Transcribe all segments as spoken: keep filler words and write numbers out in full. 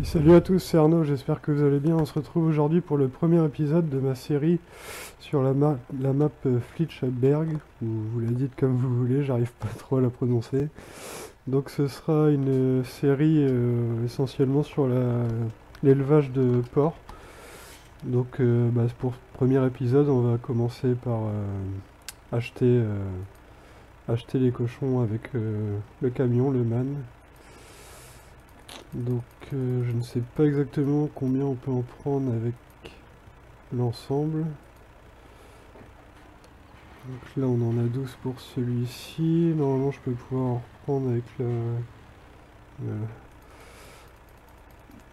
Et salut à tous, c'est Arnaud, j'espère que vous allez bien. On se retrouve aujourd'hui pour le premier épisode de ma série sur la, ma la map Flitchberg. Vous, vous la dites comme vous voulez, j'arrive pas trop à la prononcer. Donc ce sera une série euh, essentiellement sur l'élevage de porcs. Donc euh, bah, pour ce premier épisode, on va commencer par euh, acheter, euh, acheter les cochons avec euh, le camion, le man. Donc euh, je ne sais pas exactement combien on peut en prendre avec l'ensemble. Donc là on en a douze pour celui-ci. Normalement je peux pouvoir en reprendre avec la,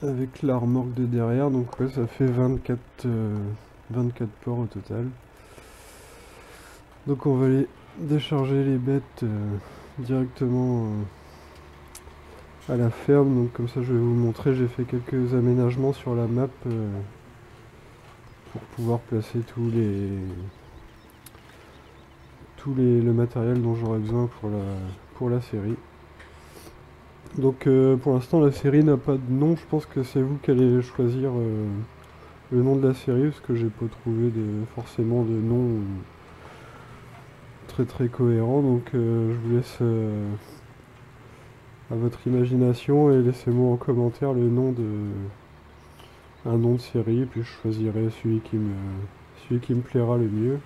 la avec la remorque de derrière. Donc ouais, ça fait vingt-quatre, euh, vingt-quatre porcs au total. Donc on va aller décharger les bêtes euh, directement euh, à la ferme. Donc comme ça je vais vous montrer, j'ai fait quelques aménagements sur la map euh, pour pouvoir placer tous les tous les le matériel dont j'aurai besoin pour la pour la série. Donc euh, pour l'instant la série n'a pas de nom, je pense que c'est vous qui allez choisir euh, le nom de la série, parce que j'ai pas trouvé de forcément de nom très très cohérent. Donc euh, je vous laisse euh, à votre imagination, et laissez-moi en commentaire le nom de un nom de série, puis je choisirai celui qui me celui qui me plaira le mieux.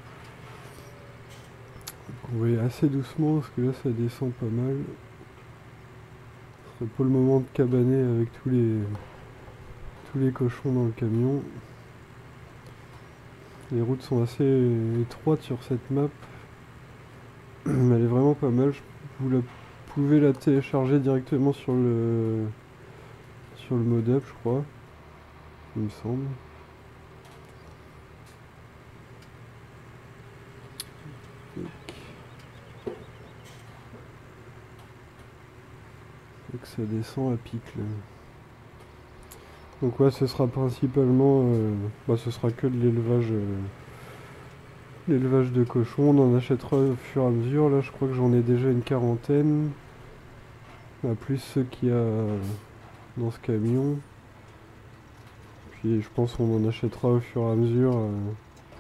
Vous voyez assez doucement parce que là ça descend pas mal. Ce serait pas le moment de cabaner avec tous les tous les cochons dans le camion. Les routes sont assez étroites sur cette map. Elle est vraiment pas mal. Je vous la Vous pouvez la télécharger directement sur le sur le modem, je crois, il me semble. Donc ça descend à pic là. Donc ouais, ce sera principalement euh, bah, ce sera que de l'élevage euh, l'élevage de cochons. On en achètera au fur et à mesure. Là je crois que j'en ai déjà une quarantaine, à plus ceux qu'il y a dans ce camion, puis je pense qu'on en achètera au fur et à mesure.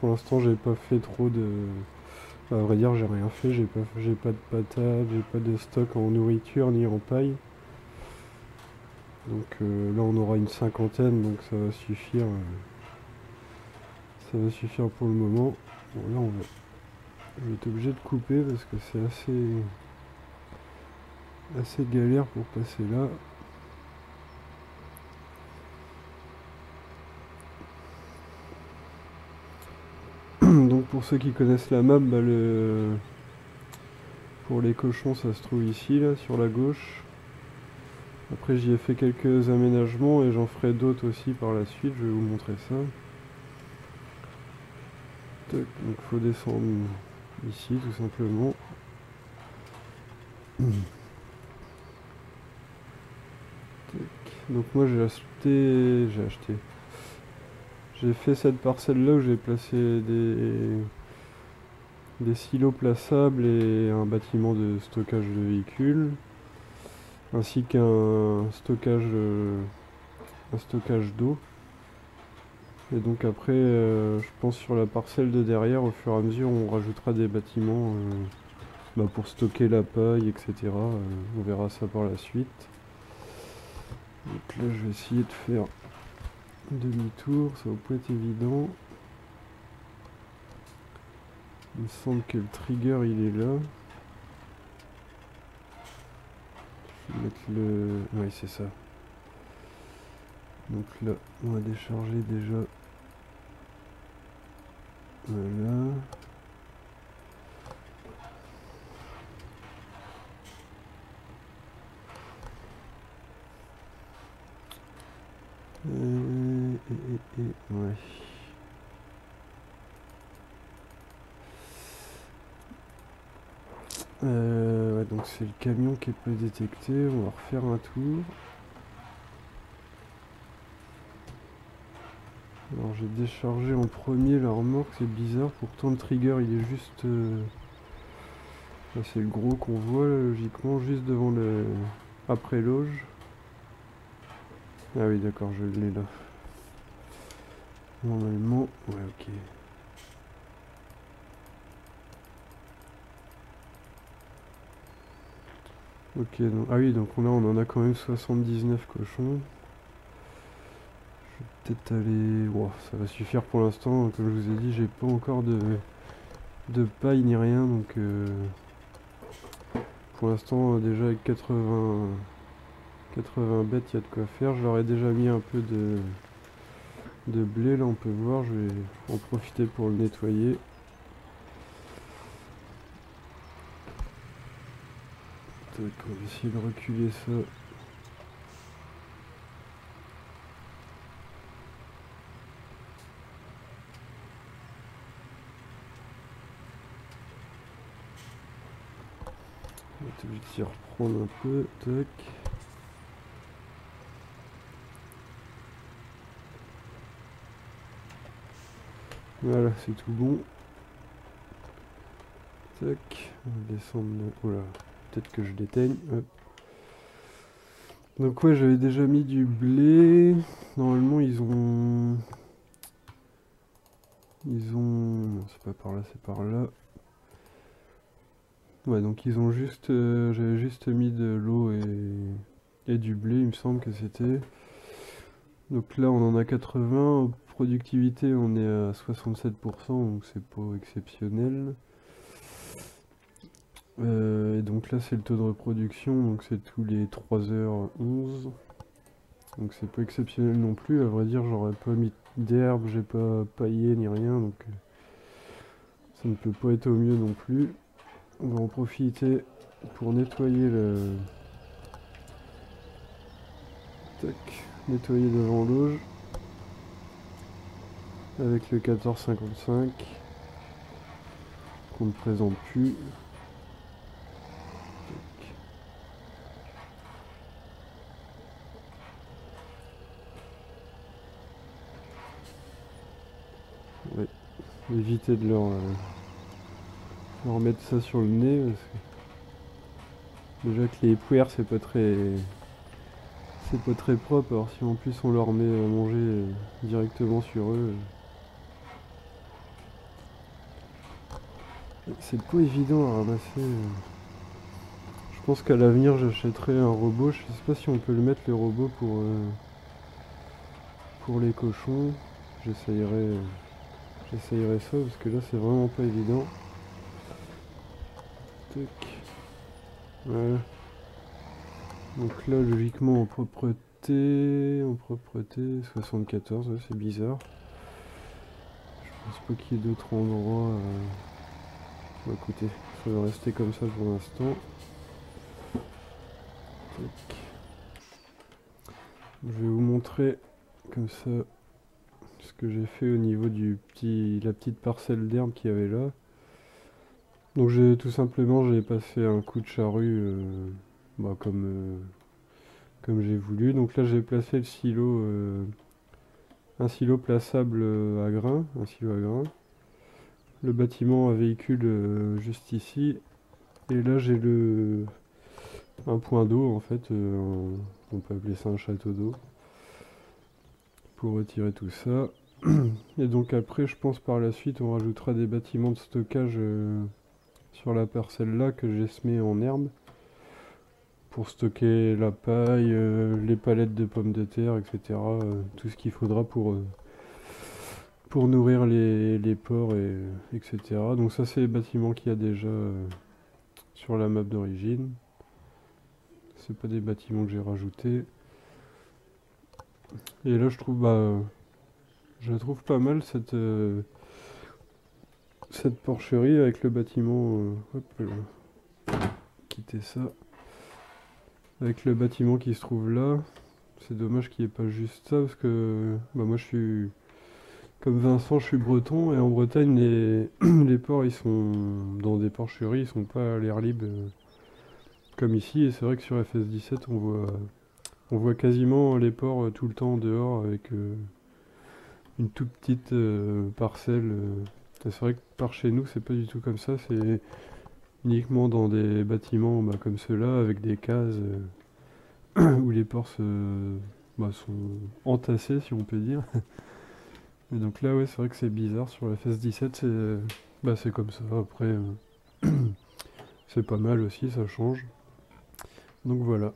Pour l'instant j'ai pas fait trop de... à vrai dire j'ai rien fait, j'ai pas, j'ai pas de patates, j'ai pas de stock en nourriture ni en paille. Donc euh, là on aura une cinquantaine, donc ça va suffire, ça va suffire pour le moment. Bon là on va... je vais être obligé de couper parce que c'est assez... assez galère pour passer là. Donc pour ceux qui connaissent la map, bah le... pour les cochons ça se trouve ici, là, sur la gauche. Après j'y ai fait quelques aménagements et j'en ferai d'autres aussi par la suite, je vais vous montrer ça. Donc il faut descendre ici tout simplement. Donc moi j'ai acheté, j'ai acheté, j'ai fait cette parcelle là où j'ai placé des, des silos plaçables et un bâtiment de stockage de véhicules, ainsi qu'un stockage, un stockage d'eau. Et donc après, euh, je pense sur la parcelle de derrière, au fur et à mesure, on rajoutera des bâtiments euh, bah pour stocker la paille, et cetera. Euh, on verra ça par la suite. Donc là, je vais essayer de faire demi-tour, ça va pas être évident. Il me semble que le trigger, il est là. Je vais mettre le... Oui, c'est ça. Donc là, on va décharger déjà... Voilà. Et, et, et, et, ouais. Euh, ouais, donc c'est le camion qui peut détecter. On va refaire un tour. Alors j'ai déchargé en premier la remorque, c'est bizarre, pourtant le trigger il est juste... Euh... Là c'est le gros qu'on voit là, logiquement, juste devant le... après l'auge. Ah oui, d'accord, je l'ai là. Normalement, ouais, ok. Ok, donc, ah oui, donc là on en a quand même soixante-dix-neuf cochons. Je vais peut-être aller... Wow, ça va suffire pour l'instant, comme je vous ai dit, j'ai pas encore de, de paille ni rien, donc... Euh, pour l'instant, déjà avec quatre-vingts bêtes, il y a de quoi faire. Je leur ai déjà mis un peu de, de blé, là on peut voir, je vais en profiter pour le nettoyer. On va essayer de reculer ça. On est obligé de s'y reprendre un peu. Tac. Voilà, c'est tout bon. Tac. On va descendre. Oh là. Peut-être que je l'éteigne. Hop. Donc ouais, j'avais déjà mis du blé. Normalement ils ont... Ils ont... Non, c'est pas par là, c'est par là. Ouais, donc ils ont juste... Euh, j'avais juste mis de l'eau et... et du blé, il me semble que c'était. Donc là on en a quatre-vingts. Productivité, on est à soixante-sept pour cent, donc c'est pas exceptionnel. Euh, et donc là c'est le taux de reproduction, donc c'est tous les trois heures onze, donc c'est pas exceptionnel non plus. À vrai dire, j'aurais pas mis d'herbe, j'ai pas paillé ni rien, donc ça ne peut pas être au mieux non plus. On va en profiter pour nettoyer le... Tac, nettoyer devant l'auge avec le quatorze cinquante-cinq qu'on ne présente plus. Éviter de leur, euh, leur mettre ça sur le nez, parce que déjà que les pouères c'est pas très c'est pas très propre, alors si en plus on leur met à manger euh, directement sur eux, euh. c'est pas évident à ramasser. Euh. Je pense qu'à l'avenir j'achèterai un robot. Je sais pas si on peut le mettre, le robot, pour euh, pour les cochons. J'essayerai euh, J'essayerai ça, parce que là c'est vraiment pas évident. Tac. Voilà. Donc là logiquement en propreté, en propreté soixante-quatorze, ouais, c'est bizarre. Je pense pas qu'il y ait d'autres endroits. Euh... Bon, écoutez, ça va rester comme ça pour l'instant. Je vais vous montrer comme ça ce que j'ai fait au niveau du petit, la petite parcelle d'herbe qu'il y avait là. Donc j'ai tout simplement j'ai passé un coup de charrue euh, bah comme euh, comme j'ai voulu. Donc là j'ai placé le silo, euh, un silo plaçable à grains, un silo à grains. Le bâtiment à véhicule euh, juste ici. Et là j'ai le un point d'eau en fait, euh, on peut appeler ça un château d'eau, pour retirer tout ça. Et donc après je pense par la suite on rajoutera des bâtiments de stockage euh, sur la parcelle là que j'ai semé en herbe pour stocker la paille, euh, les palettes de pommes de terre, etc., euh, tout ce qu'il faudra pour euh, pour nourrir les, les porcs, et etc. Donc ça c'est les bâtiments qu'il y a déjà euh, sur la map d'origine, c'est pas des bâtiments que j'ai rajoutés. Et là je trouve, bah, je trouve pas mal cette, euh, cette porcherie avec le bâtiment, euh, hop là, quitter ça, avec le bâtiment qui se trouve là. C'est dommage qu'il n'y ait pas juste ça, parce que bah, moi je suis, comme Vincent, je suis breton, et en Bretagne les, les porcs ils sont dans des porcheries, ils sont pas à l'air libre euh, comme ici. Et c'est vrai que sur F S dix-sept on voit... On voit quasiment les porcs euh, tout le temps dehors avec euh, une toute petite euh, parcelle. Euh. C'est vrai que par chez nous, c'est pas du tout comme ça. C'est uniquement dans des bâtiments bah, comme ceux-là, avec des cases euh, où les porcs se, bah, sont entassés, si on peut dire. Et donc là, ouais, c'est vrai que c'est bizarre. Sur la F S dix-sept, c'est bah, c'est comme ça. Après, euh, c'est pas mal aussi, ça change. Donc voilà.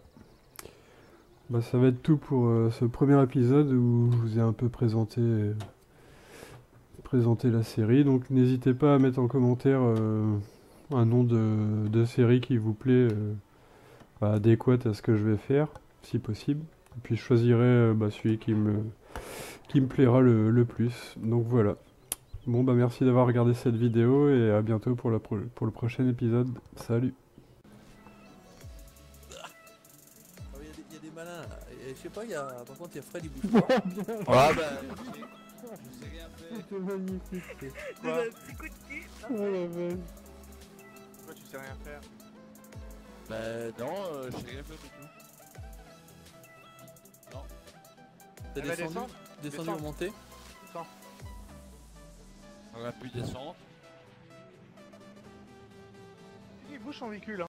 Bah, ça va être tout pour euh, ce premier épisode où je vous ai un peu présenté, euh, présenté la série. Donc n'hésitez pas à mettre en commentaire euh, un nom de, de série qui vous plaît, euh, bah, adéquate à ce que je vais faire, si possible. Et puis je choisirai euh, bah, celui qui me, qui me plaira le, le plus. Donc voilà. Bon bah merci d'avoir regardé cette vidéo et à bientôt pour, la pro pour le prochain épisode. Salut! Je sais pas, il y a... par contre il y a Fred, il bouge pas. Ah bah... Je sais rien faire. C'est magnifique. C'est un petit coup de cul. Oh la vache. Pourquoi tu sais rien faire? Bah non, euh, je sais rien faire du tout. Non. T'as descendu, descendre. descendu ou monté? Descends. On a pu descendre. Il bouge son véhicule hein.